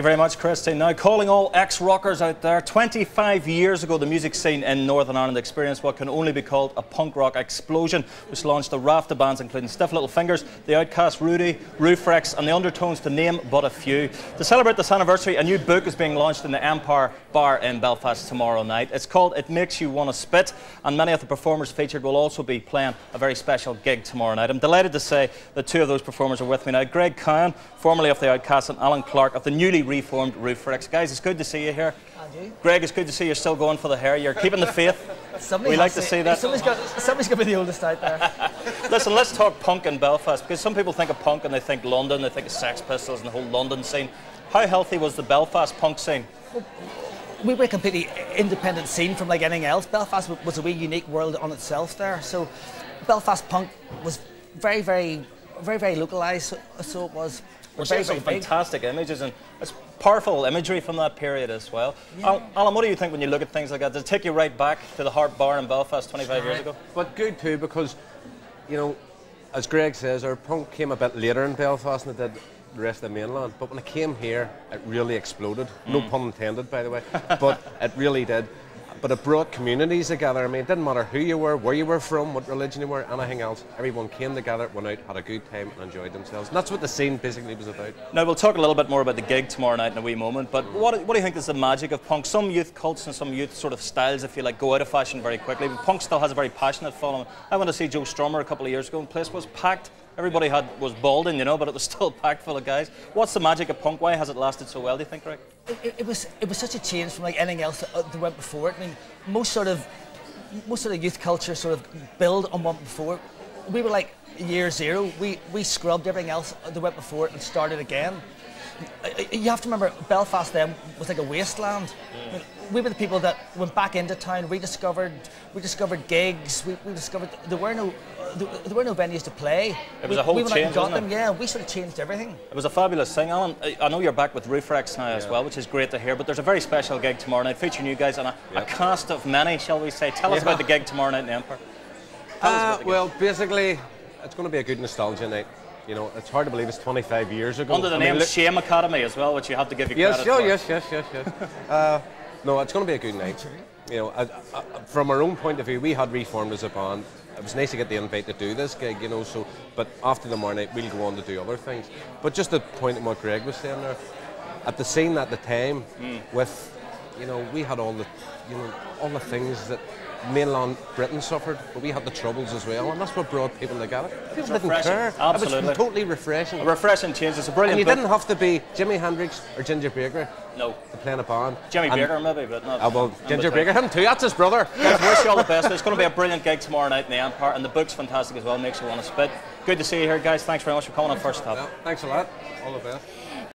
Thank you very much, Christine. Now, calling all ex-rockers out there, 25 years ago, the music scene in Northern Ireland experienced what can only be called a punk rock explosion, which launched a raft of bands including Stiff Little Fingers, the Outcasts, Rudi, Ruefrex and the Undertones, to name but a few. To celebrate this anniversary, a new book is being launched in the Empire Bar in Belfast tomorrow night. It's called It Makes You Wanna Spit, and many of the performers featured will also be playing a very special gig tomorrow night. I'm delighted to say that two of those performers are with me now. Greg Coyne, formerly of the Outcasts, and Alan Clark of the newly reformed Ruefrex. Guys, it's good to see you here. Andrew. Greg, it's good to see you're still going for the hair. You're keeping the faith. We like to see that. Somebody's got to be the oldest out there. Listen, let's talk punk in Belfast, because some people think of punk and they think London, they think of Sex Pistols and the whole London scene. How healthy was the Belfast punk scene? Well, we were a completely independent scene from like anything else. Belfast was a wee unique world on itself there. So Belfast punk was very, very localised, so it was. We're seeing some fantastic images, and it's powerful imagery from that period as well. Yeah. Alan, what do you think when you look at things like that? Does it take you right back to the Harp Bar in Belfast 25 years ago? But good too, because, you know, as Greg says, our punk came a bit later in Belfast than it did the rest of the mainland. But when it came here, it really exploded. No pun intended, by the way, but it really did. But it brought communities together. I mean, it didn't matter who you were, where you were from, what religion you were, anything else. Everyone came together, went out, had a good time and enjoyed themselves. And that's what the scene basically was about. Now, we'll talk a little bit more about the gig tomorrow night in a wee moment, but what do you think is the magic of punk? Some youth cults and some youth sort of styles, if you like, go out of fashion very quickly, but punk still has a very passionate following. I went to see Joe Strummer a couple of years ago and the place was packed. Everybody was balding, you know, but it was still packed full of guys. What's the magic of punk? Why has it lasted so well, do you think, Greg? It was such a change from like anything else that went before it. I mean, most sort of youth culture sort of build on what before. We were like year zero. We scrubbed everything else that went before it and started again. You have to remember, Belfast then was like a wasteland. I mean, we were the people that went back into town, rediscovered gigs, we discovered there were no venues to play. It was a whole change, wasn't it? Yeah, we sort of changed everything. It was a fabulous thing. Alan, I know you're back with Ruefrex now as well, which is great to hear, but there's a very special gig tomorrow night featuring you guys and a cast of many, shall we say. Tell us about the gig tomorrow night in the Empire. Well, basically, it's going to be a good nostalgia night. You know, it's hard to believe it's 25 years ago. Under the name Shame Academy as well, which you have to give you credit for. Yes. No, it's going to be a good night. You know, from our own point of view, we had reformed as a band. It was nice to get the invite to do this gig, you know, so, but after the morning, we'll go on to do other things. But just the point of what Greg was saying there, at the scene at the time, with, you know, we had all the things that mainland Britain suffered, but we had the troubles as well, and that's what brought people together. People didn't care. Absolutely. It was totally refreshing. A refreshing change. It's a brilliant. And you didn't have to be Jimi Hendrix or Ginger Baker. No. To play in a band. Jimmy Baker maybe, but not. Well, Ginger Baker, him too. That's his brother. Guys, wish you all the best. It's going to be a brilliant gig tomorrow night in the Empire, and the book's fantastic as well. Makes you want to spit. Good to see you here, guys. Thanks very much for coming on First Top. Yeah, thanks a lot. All the best.